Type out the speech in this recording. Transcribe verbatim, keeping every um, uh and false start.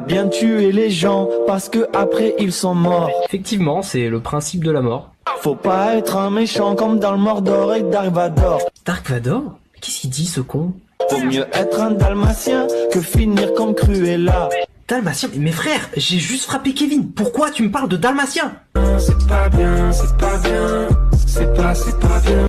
bien tuer les gens parce que après ils sont morts. Effectivement, c'est le principe de la mort. Faut pas être un méchant comme dans le Mordor et Dark Vador. Dark Vador? Qu'est-ce qu'il dit ce con? Faut mieux être un dalmatien que finir comme Cruella. Dalmatien? Mais frère, j'ai juste frappé Kevin. Pourquoi tu me parles de dalmatien? C'est pas bien, c'est pas bien, c'est pas, c'est pas bien.